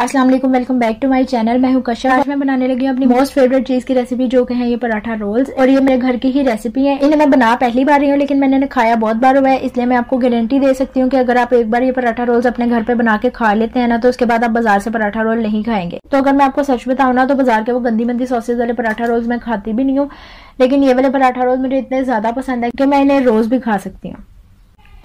अस्सलाम वालेकुम, welcome back to my channel. मैं हूं कशा। आज मैं बनाने लगी हूं अपनी मोस्ट फेवरेट चीज की रेसिपी, जो कि है ये पराठा रोल्स। और ये मेरे घर की ही रेसिपी है। इन्हें मैं बना पहली बार रही हूं, लेकिन मैंने खाया बहुत बार हुआ है, इसलिए मैं आपको गारंटी दे सकती हूं कि अगर आप एक बार ये पराठा रोल्स अपने घर पे बना के खा लेते हैं ना, तो उसके बाद आप बाजार से पराठा रोल नहीं खाएंगे। तो अगर मैं आपको सच बताऊं ना, तो बाजार के वो गंदी मंदी सॉसेज वाले पराठा रोल्स मैं खाती भी नहीं हूँ, लेकिन ये वाले पराठा रोल्स मुझे इतने ज्यादा पसंद है कि मैं इन्हें रोज भी खा सकती हूँ।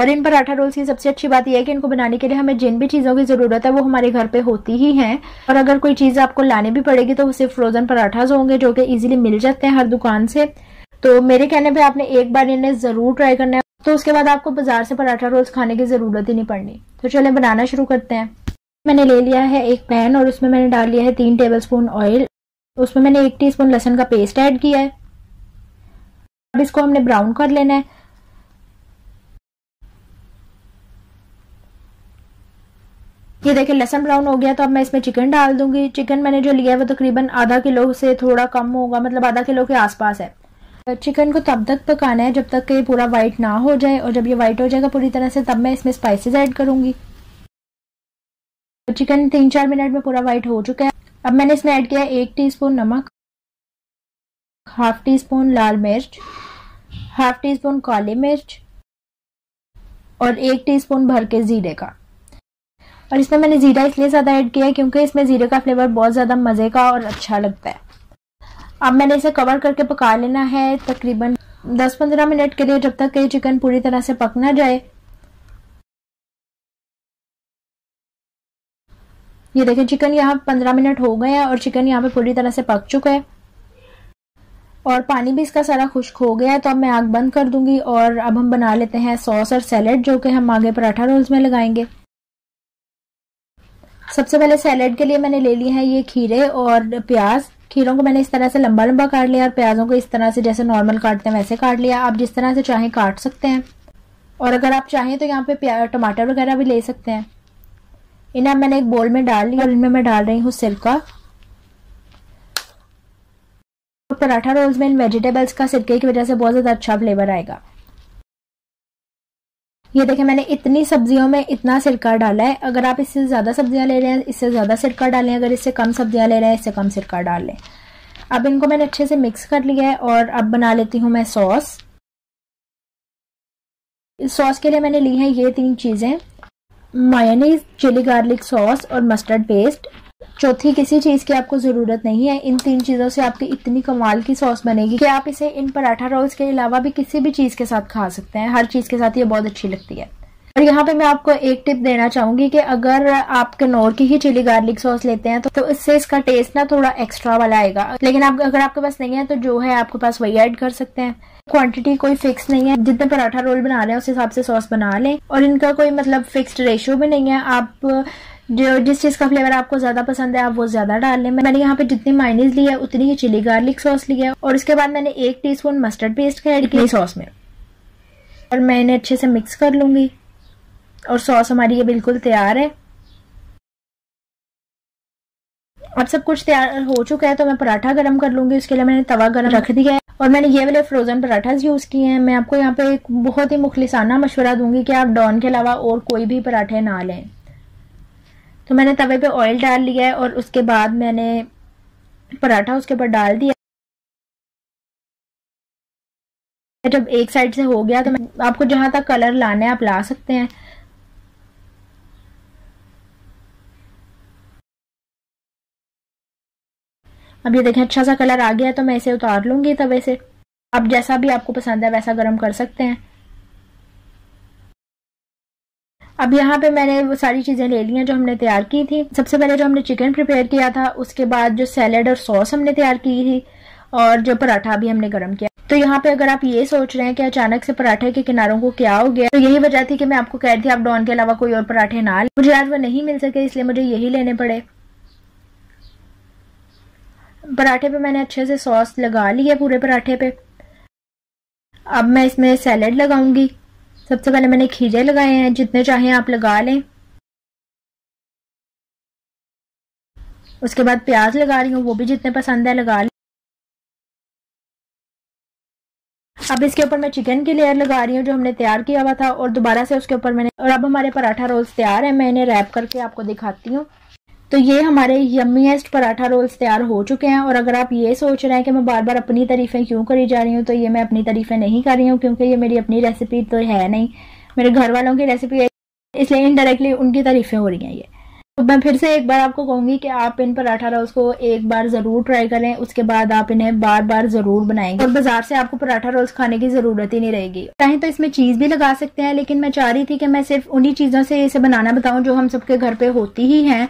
और इन पराठा रोल्स की सबसे अच्छी बात यह है कि इनको बनाने के लिए हमें जिन भी चीज़ों की ज़रूरत है वो हमारे घर पे होती ही हैं। और अगर कोई चीज़ आपको लाने भी पड़ेगी तो वो सिर्फ फ्रोज़न पराठाज होंगे, जो कि इजीली मिल जाते हैं हर दुकान से। तो मेरे कहने पे आपने एक बार इन्हें ज़रूर ट्राई करना है, तो उसके बाद आपको बाजार से पराठा रोल्स खाने की ज़रूरत ही नहीं पड़नी। तो चलें बनाना शुरू करते हैं। मैंने ले लिया है एक पैन और उसमें मैंने डाल लिया है 3 टेबल स्पून ऑयल। उसमें मैंने 1 टीस्पून लहसुन का पेस्ट ऐड किया है। अब इसको हमने ब्राउन कर लेना है। ये देखें, लहसुन ब्राउन हो गया, तो अब मैं इसमें चिकन डाल दूंगी। चिकन मैंने जो लिया है वो तकरीबन आधा किलो से थोड़ा कम होगा, मतलब आधा किलो के आसपास है। चिकन को तब तक पकाना है जब तक कि पूरा वाइट ना हो जाए, और जब ये वाइट हो जाएगा पूरी तरह से, तब मैं इसमें स्पाइसेस ऐड करूंगी। चिकन 3-4 मिनट में पूरा वाइट हो चुका है। अब मैंने इसमें ऐड किया 1 टीस्पून नमक, 1/2 टीस्पून लाल मिर्च, 1/2 टीस्पून काली मिर्च और 1 टीस्पून भर के जीरे का। और इसमें मैंने जीरा इसलिए ज़्यादा ऐड किया है क्योंकि इसमें जीरे का फ्लेवर बहुत ज़्यादा मज़े का और अच्छा लगता है। अब मैंने इसे कवर करके पका लेना है तकरीबन 10-15 मिनट के लिए, जब तक कि चिकन पूरी तरह से पक ना जाए। ये देखें, चिकन यहाँ 15 मिनट हो गए हैं और चिकन यहाँ पे पूरी तरह से पक चुका है और पानी भी इसका सारा खुश्क हो गया है। तो अब मैं आग बंद कर दूंगी और अब हम बना लेते हैं सॉस और सैलेड, जो कि हम आगे पराठा रोल्स में लगाएंगे। सबसे पहले सैलेड के लिए मैंने ले लिए हैं ये खीरे और प्याज। खीरों को मैंने इस तरह से लंबा लंबा काट लिया और प्याज़ों को इस तरह से जैसे नॉर्मल काटते हैं वैसे काट लिया। आप जिस तरह से चाहें काट सकते हैं, और अगर आप चाहें तो यहाँ पे प्याज टमाटर वगैरह भी ले सकते हैं। इन्हें मैंने एक बोल में डाल लिया और इनमें मैं डाल रही हूँ सिरका। पराठा रोल्स में इन वेजिटेबल्स का सिरके की वजह से बहुत ज़्यादा अच्छा फ्लेवर आएगा। ये देखें, मैंने इतनी सब्जियों में इतना सिरका डाला है। अगर आप इससे ज़्यादा सब्जियां ले रहे हैं, इससे ज़्यादा सिरका डालें। अगर इससे कम सब्जियां ले रहे हैं, इससे कम सिरका डाल लें। अब इनको मैंने अच्छे से मिक्स कर लिया है और अब बना लेती हूँ मैं सॉस। इस सॉस के लिए मैंने ली है ये 3 चीज़ें, मायोनीज, चिली गार्लिक सॉस और मस्टर्ड पेस्ट। चौथी किसी चीज़ की आपको ज़रूरत नहीं है। इन 3 चीज़ों से आपकी इतनी कमाल की सॉस बनेगी कि आप इसे इन पराठा रोल्स के अलावा भी किसी भी चीज़ के साथ खा सकते हैं। हर चीज़ के साथ ये बहुत अच्छी लगती है। और यहाँ पे मैं आपको एक टिप देना चाहूँगी कि अगर आप किनौर की ही चिली गार्लिक सॉस लेते हैं तो इससे इसका टेस्ट ना थोड़ा एक्स्ट्रा वाला आएगा। लेकिन आप अगर आपके पास नहीं है तो जो है आपके पास वही ऐड कर सकते हैं। क्वांटिटी कोई फिक्स नहीं है, जितने पराठा रोल बना रहे हैं उस हिसाब से सॉस बना लें। और इनका कोई मतलब फिक्स्ड रेशियो भी नहीं है। आप जो जिस चीज़ का फ्लेवर आपको ज़्यादा पसंद है आप वो ज़्यादा डाल लें। मैंने यहाँ पे जितनी मायोनीज ली है उतनी ही चिली गार्लिक सॉस ली है, और उसके बाद मैंने 1 टीस्पून मस्टर्ड पेस्ट का ऐड किया सॉस में, और मैं इन्हें अच्छे से मिक्स कर लूँगी। और सॉस हमारी ये बिल्कुल तैयार है। अब सब कुछ तैयार हो चुका है, तो मैं पराठा गर्म कर लूँगी। उसके लिए मैंने तवा गर्म रख दिया है और मैंने ये वाले फ्रोज़न पराठास यूज़ किए हैं। मैं आपको यहाँ पे एक बहुत ही मुखलिसाना मशवरा दूंगी कि आप डॉन के अलावा और कोई भी पराठे ना लें। तो मैंने तवे पे ऑयल डाल लिया है और उसके बाद मैंने पराठा उसके ऊपर डाल दिया। जब एक साइड से हो गया तो आपको जहाँ तक कलर लाना है आप ला सकते हैं। अब ये देखें, अच्छा सा कलर आ गया है, तो मैं इसे उतार लूँगी तवे से। आप जैसा भी आपको पसंद है वैसा गर्म कर सकते हैं। अब यहाँ पे मैंने वो सारी चीज़ें ले ली हैं जो हमने तैयार की थी। सबसे पहले जो हमने चिकन प्रिपेयर किया था, उसके बाद जो सैलेड और सॉस हमने तैयार की थी, और जो पराठा भी हमने गर्म किया। तो यहाँ पे अगर आप ये सोच रहे हैं कि अचानक से पराठे के किनारों को क्या हो गया, तो यही वजह थी कि मैं आपको कह रही थी आप डॉन के अलावा कोई और पराठे ना लें। मुझे आज वो नहीं मिल सके, इसलिए मुझे यही लेने पड़े। पराठे पे मैंने अच्छे से सॉस लगा ली है पूरे पराठे पे। अब मैं इसमें सैलेड लगाऊंगी। सबसे पहले मैंने खीरे लगाए हैं, जितने चाहें आप लगा लें। उसके बाद प्याज लगा रही हूँ, वो भी जितने पसंद है लगा लें। अब इसके ऊपर मैं चिकन की लेयर लगा रही हूँ जो हमने तैयार किया हुआ था, और दोबारा से उसके ऊपर मैंने, और अब हमारे पराठा रोल्स तैयार है। मैं इन्हें रैप करके आपको दिखाती हूँ। तो ये हमारे यम्मीएस्ट पराठा रोल्स तैयार हो चुके हैं। और अगर आप ये सोच रहे हैं कि मैं बार बार अपनी तारीफ़ें क्यों करी जा रही हूँ, तो ये मैं अपनी तारीफ़ें नहीं कर रही हूँ, क्योंकि ये मेरी अपनी रेसिपी तो है नहीं, मेरे घर वालों की रेसिपी है, इसलिए इनडायरेक्टली उनकी तारीफ़ें हो रही हैं। ये तो मैं फिर से एक बार आपको कहूँगी कि आप इन पराठा रोल्स को एक बार ज़रूर ट्राई करें, उसके बाद आप इन्हें बार बार ज़रूर बनाएंगे और बाजार से आपको पराठा रोल्स खाने की ज़रूरत ही नहीं रहेगी। चाहे तो इसमें चीज़ भी लगा सकते हैं, लेकिन मैं चाह रही थी कि मैं सिर्फ उन्हीं चीज़ों से इसे बनाना बताऊँ जो हम सबके घर पर होती ही हैं,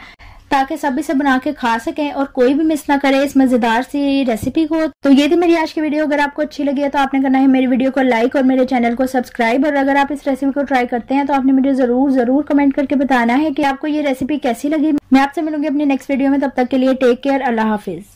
ताकि सब इसे बना के खा सकें और कोई भी मिस ना करे इस मज़ेदार सी रेसिपी को। तो ये थी मेरी आज की वीडियो। अगर आपको अच्छी लगी है तो आपने करना है मेरी वीडियो को लाइक और मेरे चैनल को सब्सक्राइब। और अगर आप इस रेसिपी को ट्राई करते हैं तो आपने मुझे ज़रूर कमेंट करके बताना है कि आपको ये रेसिपी कैसी लगी। मैं आपसे मिलूंगी अपनी नेक्स्ट वीडियो में, तब तक के लिए टेक केयर, अल्लाह हाफिज़।